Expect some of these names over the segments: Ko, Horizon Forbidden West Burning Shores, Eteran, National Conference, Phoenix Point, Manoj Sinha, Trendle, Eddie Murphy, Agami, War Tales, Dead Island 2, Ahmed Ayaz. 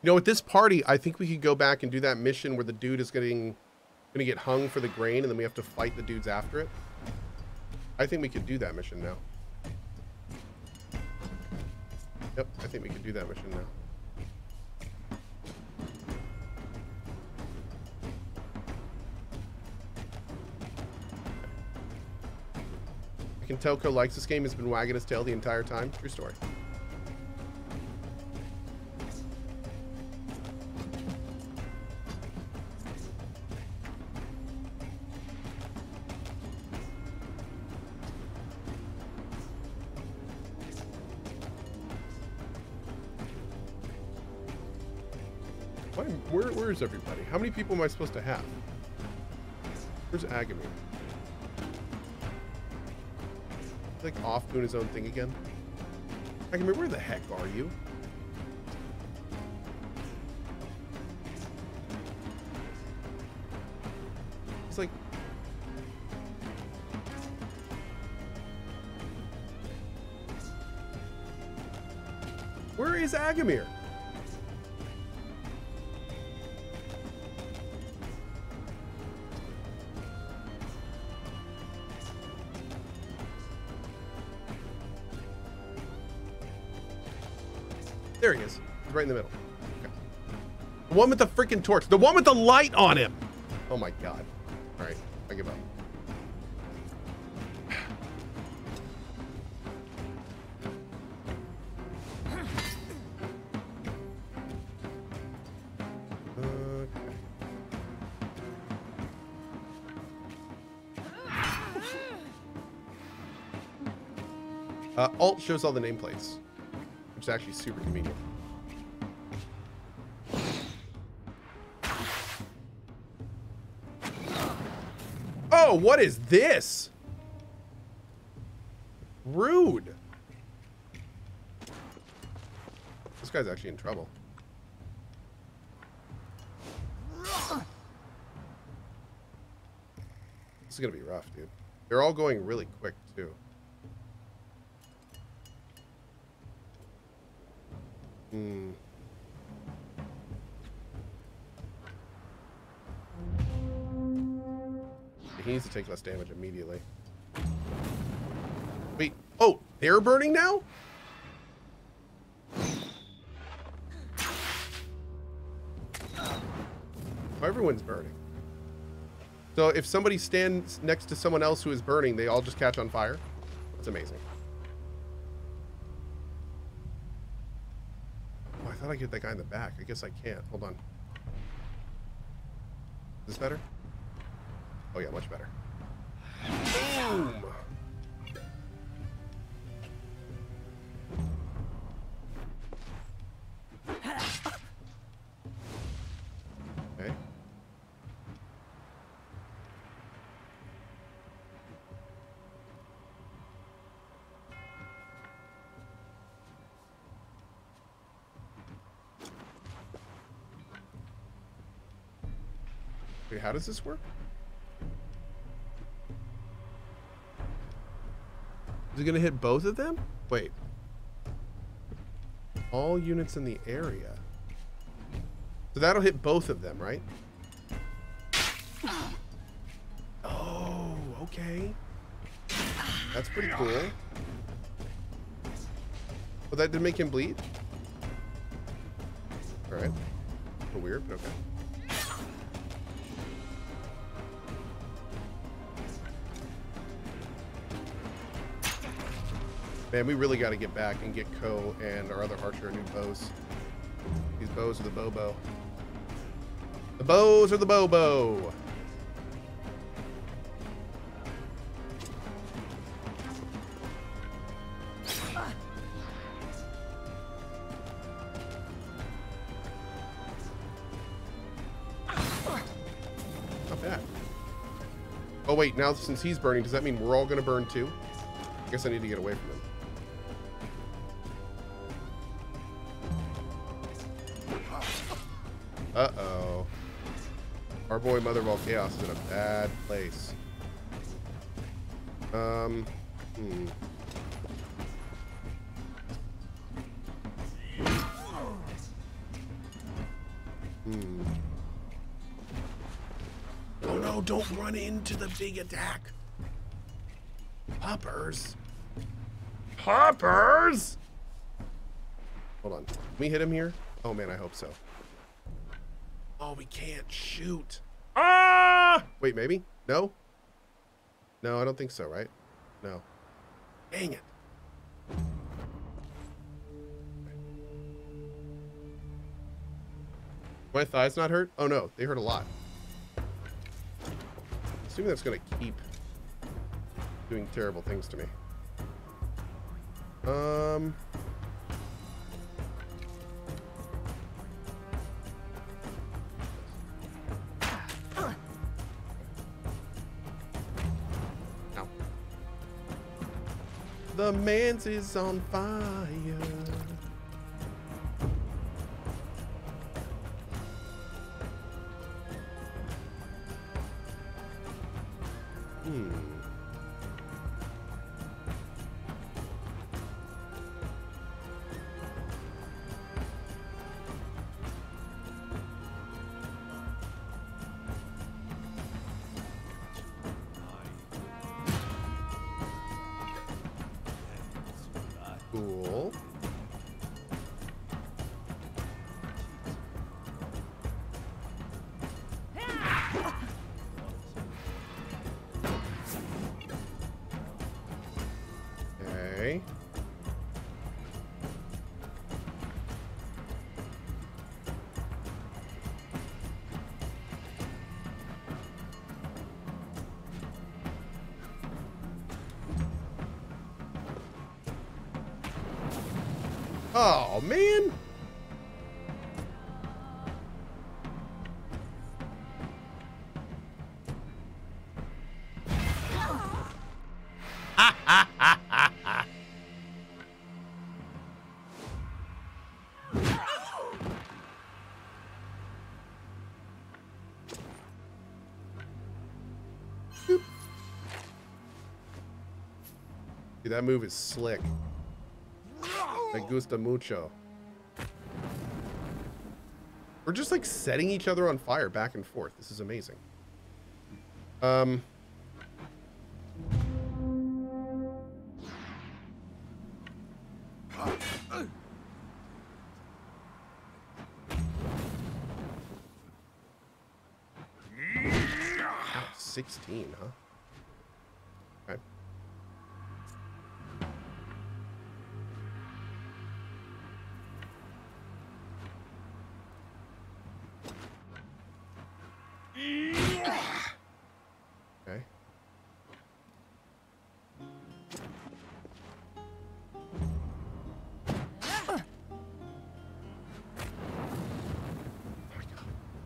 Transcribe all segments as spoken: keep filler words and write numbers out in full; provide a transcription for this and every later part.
You know, with this party, I think we could go back and do that mission where the dude is getting gonna get hung for the grain, and then we have to fight the dudes after it. I think we could do that mission now. Yep, I think we could do that mission now. I can tell Ko likes this game. He's been wagging his tail the entire time. True story. Where, where is everybody? How many people am I supposed to have? Where's Agami? Like off doing his own thing again. Agami, where the heck are you? It's like where is Agami? There he is. He's right in the middle. Okay. The one with the freaking torch. The one with the light on him. Oh my God. All right, I give up. Okay. Uh, Alt shows all the nameplates. It's actually super convenient. Oh, what is this? Rude. This guy's actually in trouble. This is gonna be rough, dude. They're all going really quick, too. Hmm. He needs to take less damage immediately. Wait. Oh, they're burning now? Oh, everyone's burning. So if somebody stands next to someone else who is burning, they all just catch on fire? That's amazing. I thought I could get that guy in the back. I guess I can't. Hold on. Is this better? Oh yeah, much better. Boom! Okay. Wait, how does this work? Is it gonna hit both of them? Wait. All units in the area. So that'll hit both of them, right? Oh, okay. That's pretty cool. Well, that did make him bleed. All right. A little weird, but okay. Man, we really got to get back and get Ko and our other archer new bows. These bows are the Bobo. The bows are the Bobo. Not bad. Oh, wait. Now, since he's burning, does that mean we're all going to burn too? I guess I need to get away from him. Uh-oh. Our boy Mother of All Chaos is in a bad place. Um, hmm. Hmm. Oh no, don't run into the big attack. Hoppers. Hoppers! Hold on. Can we hit him here? Oh man, I hope so. Oh, we can't shoot. Ah! Wait, maybe? No? No, I don't think so, right? No. Dang it. My thighs not hurt? Oh no, they hurt a lot. Assuming that's gonna keep doing terrible things to me. Um. Ow. The man's is on fire. Oh, man. Dude, that move is slick. Me gusta mucho. We're just like setting each other on fire back and forth. This is amazing. Um. Ow, sixteen, huh?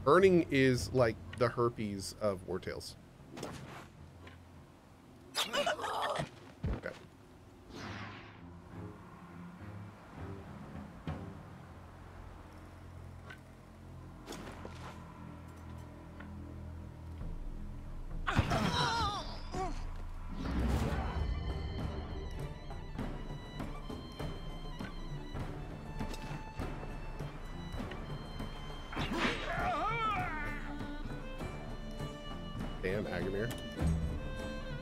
Burning is like the herpes of War Tales. Okay.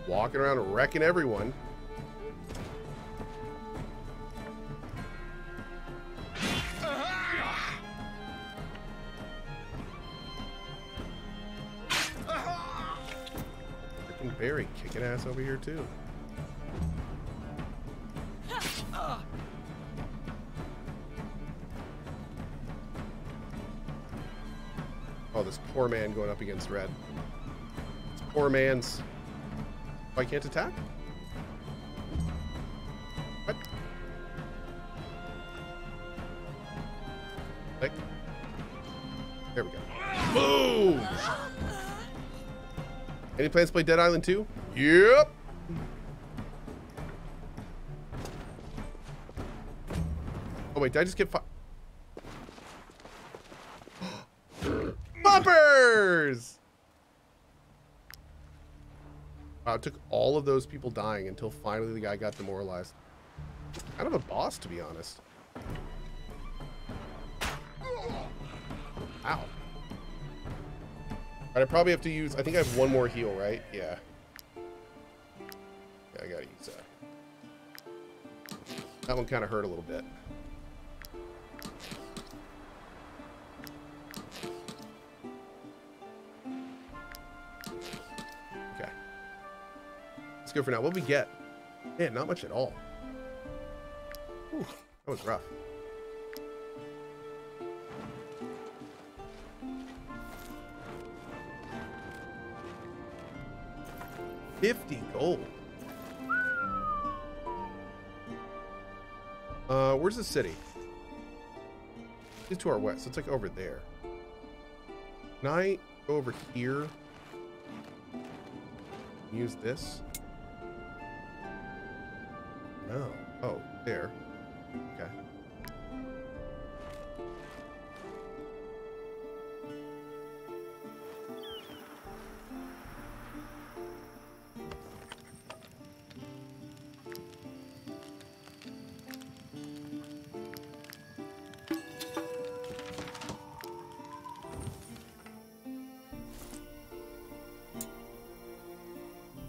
Walking around wrecking everyone. Frickin' Barry kicking ass over here too. Oh, this poor man going up against Red. This poor man's. I can't attack? What? Click. There we go. Boom! Any plans to play Dead Island two? Yep! Oh wait, did I just get fi- Bumpers! Wow, it took all of those people dying until finally the guy got demoralized. Kind of a boss, to be honest. Ow. Right, I probably have to use... I think I have one more heal, right? Yeah. Yeah, I gotta use that. That one kind of hurt a little bit. Okay. Let's go for now. What did we get? Man, not much at all. Whew, that was rough. fifty gold. Uh, where's the city? It's to our west. So it's like over there. Can I go over here? Use this? No. Oh, there. Okay.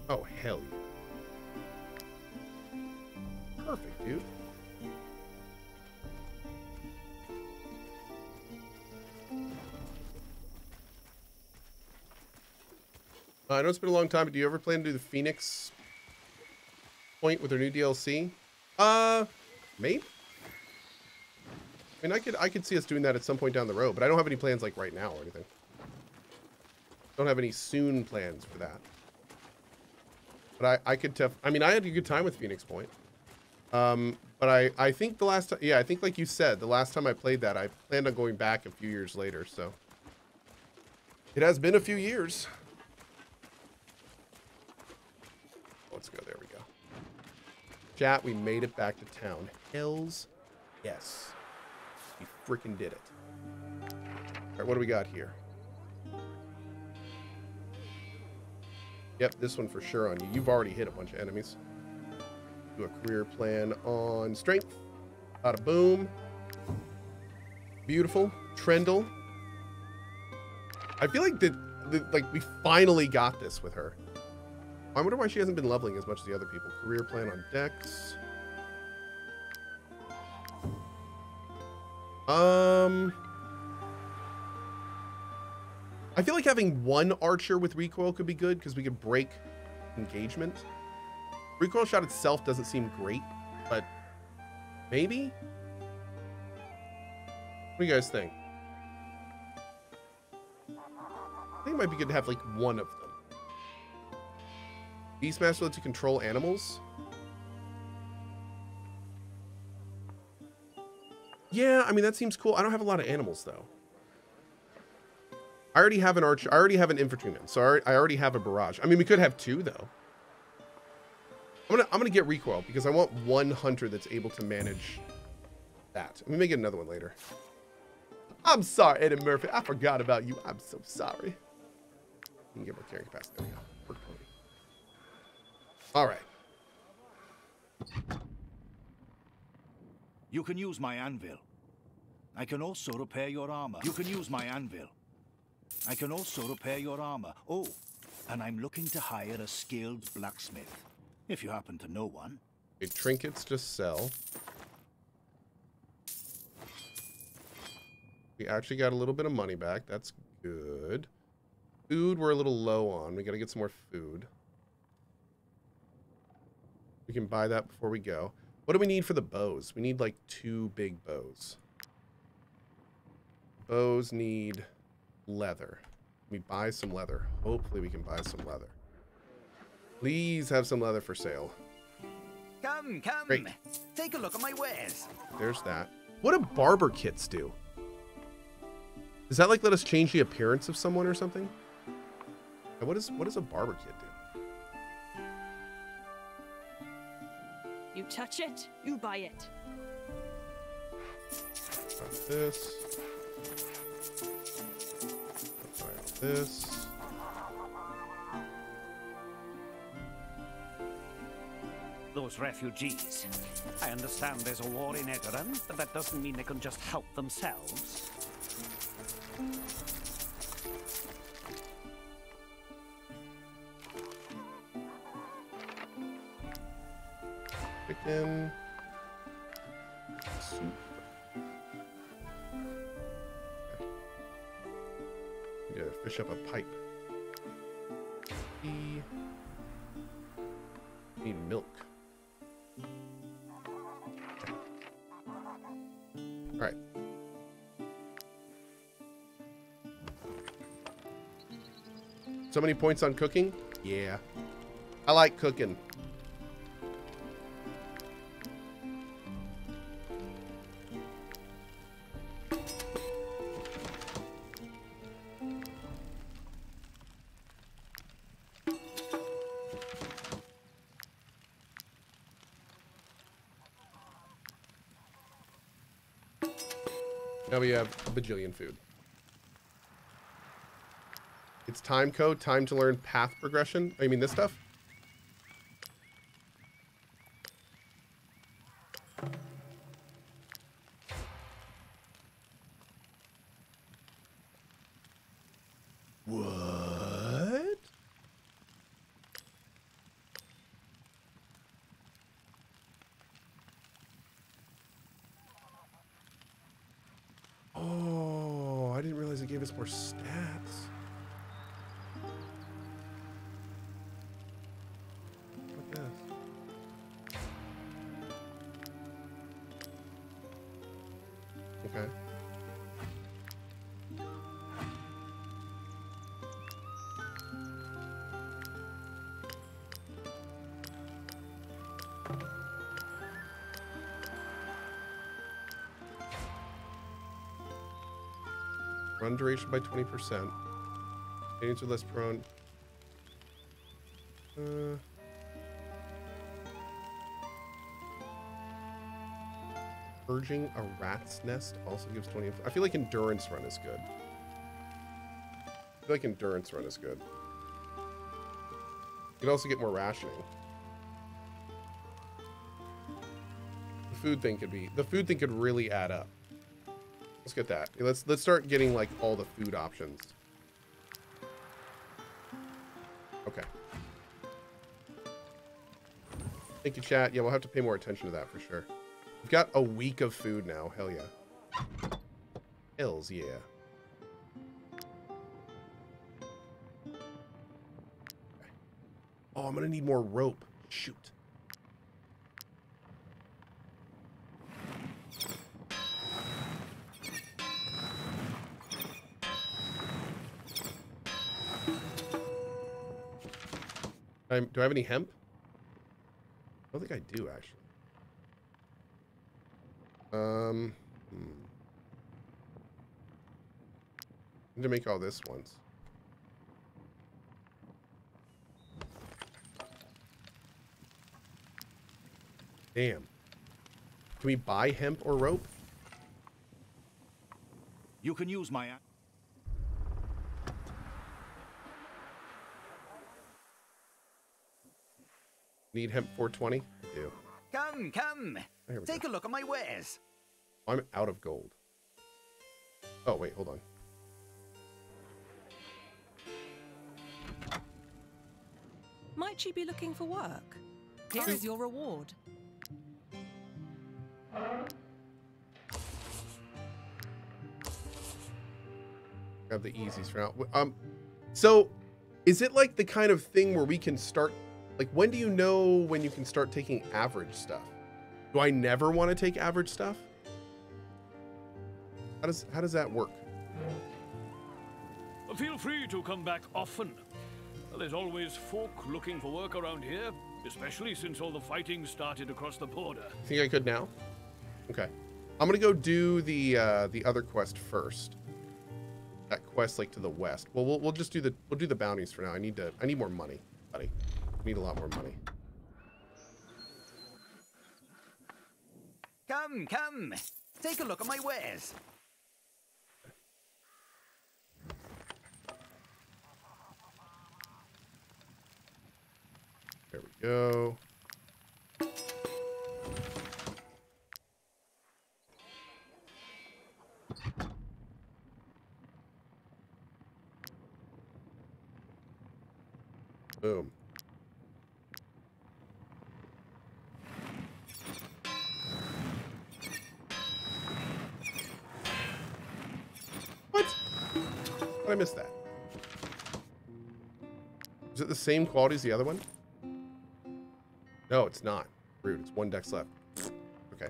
Oh, hell yeah. Perfect, dude. Uh, I know it's been a long time, but do you ever plan to do the Phoenix Point with their new D L C? Uh, maybe. I mean, I could, I could see us doing that at some point down the road, but I don't have any plans like right now or anything. Don't have any soon plans for that. But I, I could tell, I mean, I had a good time with Phoenix Point. Um, but I, I think the last time, yeah, I think like you said, the last time I played that, I planned on going back a few years later. So it has been a few years. Let's go. There we go. Chat, we made it back to town. Hells yes. We freaking did it. All right, what do we got here? Yep, this one for sure on you. You've already hit a bunch of enemies. Do a career plan on strength. Bada boom. Beautiful. Trendle. I feel like that, like we finally got this with her. I wonder why she hasn't been leveling as much as the other people. Career plan on Dex. Um... I feel like having one archer with recoil could be good because we could break engagement. Recoil shot itself doesn't seem great, but maybe? What do you guys think? I think it might be good to have like one of them. Beastmaster lets you control animals. Yeah, I mean, that seems cool. I don't have a lot of animals though. I already have an archer. I already have an infantryman, so I already have a barrage. I mean, we could have two though. I'm gonna I'm gonna get recoil because I want one hunter that's able to manage that. We may get another one later. I'm sorry, Eddie Murphy. I forgot about you. I'm so sorry. We can get more carrying capacity. There we go. All right. You can use my anvil. I can also repair your armor. You can use my anvil. I can also repair your armor. Oh, and I'm looking to hire a skilled blacksmith, if you happen to know one. Big trinkets to sell. We actually got a little bit of money back. That's good. Food we're a little low on. We got to get some more food. We can buy that before we go. What do we need for the bows? We need like two big bows. Bows need... leather. Let me buy some leather. Hopefully we can buy some leather. Please have some leather for sale. Come, come. Great. Take a look at my wares. There's that. What do barber kits do? Does that like let us change the appearance of someone or something? And what is what does a barber kit do? You touch it, you buy it. Got this. This. Those refugees. I understand there's a war in Eteran, but that doesn't mean they can just help themselves. chicken soup. We gotta fish up a pipe. We need milk. Alright. So many points on cooking? Yeah. I like cooking. Now we have a bajillion food. It's time code, time to learn path progression. Oh, you mean this stuff? What? Oh, I didn't realize it gave us more stats. Run duration by twenty percent. Agents are less prone. Uh, purging a rat's nest also gives twenty. I feel like endurance run is good. I feel like endurance run is good. You can also get more rationing. The food thing could be, the food thing could really add up. Let's get that. Let's let's start getting like all the food options. Okay. Thank you, chat. Yeah, we'll have to pay more attention to that for sure. We've got a week of food now. Hell yeah. Hells yeah. Okay. Oh, I'm gonna need more rope. Shoot. Um, do I have any hemp? I don't think I do, actually. Um, hmm. I need to make all this once. Damn. Can we buy hemp or rope? You can use my... Need hemp four twenty? I do. Come, come. Oh, take go. a look at my wares. I'm out of gold. Oh, wait, hold on. Might she be looking for work? Here is your reward. Grab the easies for now. Um, so is it like the kind of thing where we can start... Like, when do you know when you can start taking average stuff? Do I never want to take average stuff? How does how does that work? Feel free to come back often. There's always folk looking for work around here, especially since all the fighting started across the border. You think I could now? Okay. I'm going to go do the uh, the other quest first. That quest like to the west. Well, we'll we'll just do the we'll do the bounties for now. I need to I need more money, buddy. Need a lot more money. Come, come. Take a look at my wares. There we go. Boom. did I miss that? Is it the same quality as the other one? No, it's not. Rude. It's one dex left. Okay.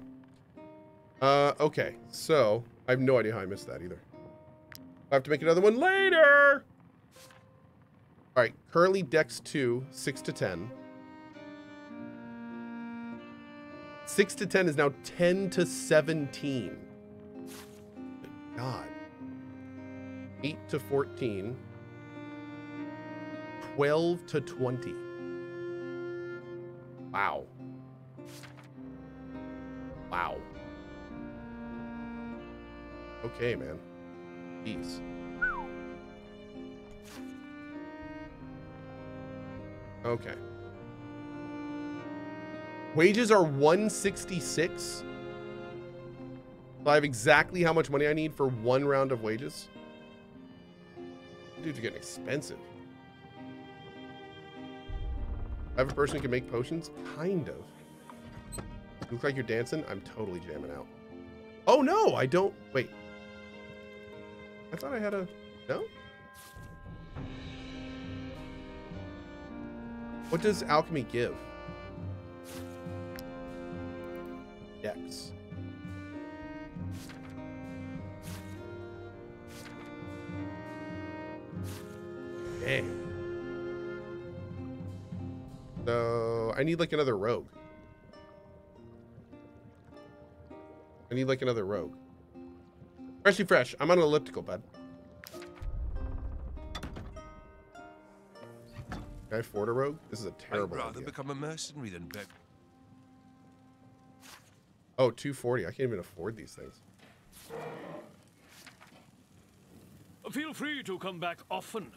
Uh, okay. So, I have no idea how I missed that either. I have to make another one later! Alright, currently dex two, six to ten. six to ten is now ten to seventeen. Good God. eight to fourteen. twelve to twenty. Wow. Wow. Okay, man. Jeez. Okay. Wages are one sixty-six. So I have exactly how much money I need for one round of wages. Dudes are getting expensive. I have a person who can make potions? Kind of. You look like you're dancing? I'm totally jamming out. Oh no, I don't. Wait. I thought I had a. No? What does alchemy give? Dex. Dang. So, I need like another rogue. I need like another rogue. Freshly fresh. I'm on an elliptical, bud. Can I afford a rogue? This is a terrible idea. I'd rather become a mercenary than beg. Oh, two forty. I can't even afford these things. Feel free to come back often.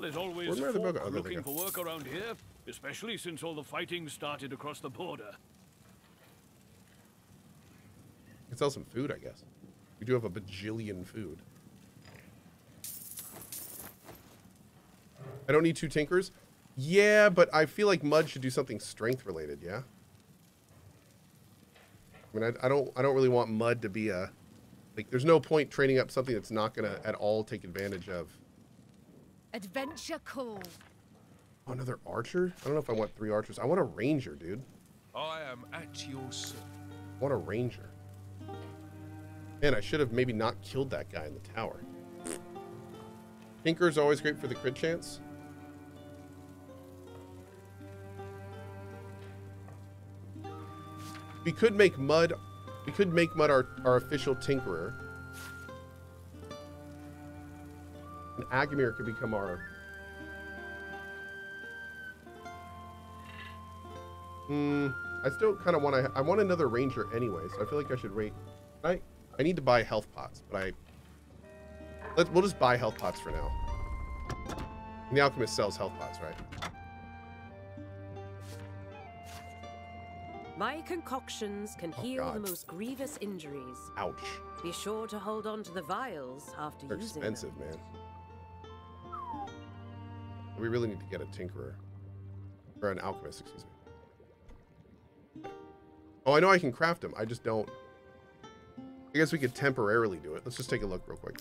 There's always folk the oh, looking for work around here, especially since all the fighting started across the border. I can sell some food, I guess. We do have a bajillion food. I don't need two tinkers. Yeah, but I feel like Mud should do something strength related, yeah? I mean, I, I don't I don't really want Mud to be a... Like, there's no point training up something that's not going to at all take advantage of... Adventure call. Oh, another archer? I don't know if I want three archers. I want a ranger, dude. I am at your service. I want a ranger. Man, I should have maybe not killed that guy in the tower. Tinker's always great for the crit chance. We could make Mud. We could make Mud our, our official tinkerer. And Agamir could become our. Hmm. I still kind of want to. I want another ranger anyway, so I feel like I should wait. I I need to buy health pots, but I. Let's we'll just buy health pots for now. And the alchemist sells health pots, right? My concoctions can oh, heal God. the most grievous injuries. Ouch. Be sure to hold on to the vials after They're using expensive, them. expensive, man. We really need to get a tinkerer. Or an alchemist, excuse me. Oh, I know I can craft them. I just don't... I guess we could temporarily do it. Let's just take a look real quick.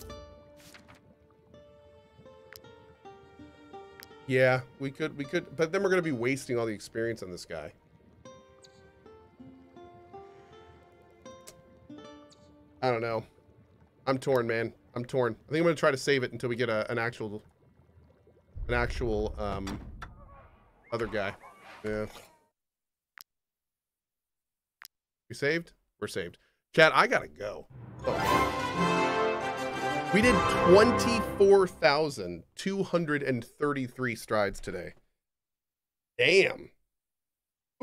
Yeah, we could, we could, but then we're going to be wasting all the experience on this guy. I don't know. I'm torn, man. I'm torn. I think I'm going to try to save it until we get a, an actual, an actual, um, other guy. Yeah. We saved? We're saved. Chat, I gotta go. Oh. We did twenty-four thousand two hundred thirty-three strides today. Damn.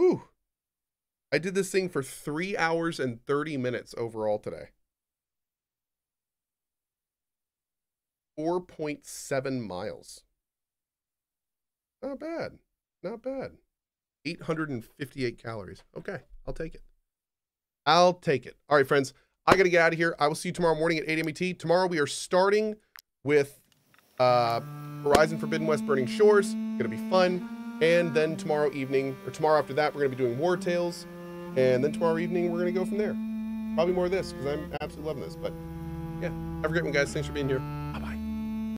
Ooh. I did this thing for three hours and thirty minutes overall today. four point seven miles. Not bad. Not bad. eight hundred fifty-eight calories. Okay, I'll take it. I'll take it. All right, friends. I got to get out of here. I will see you tomorrow morning at eight A M E T. Tomorrow we are starting with uh, Horizon Forbidden West Burning Shores. It's going to be fun. And then tomorrow evening, or tomorrow after that, we're going to be doing War Tales. And then tomorrow evening, we're going to go from there. Probably more of this because I'm absolutely loving this. But yeah, have a great one, guys. Thanks for being here.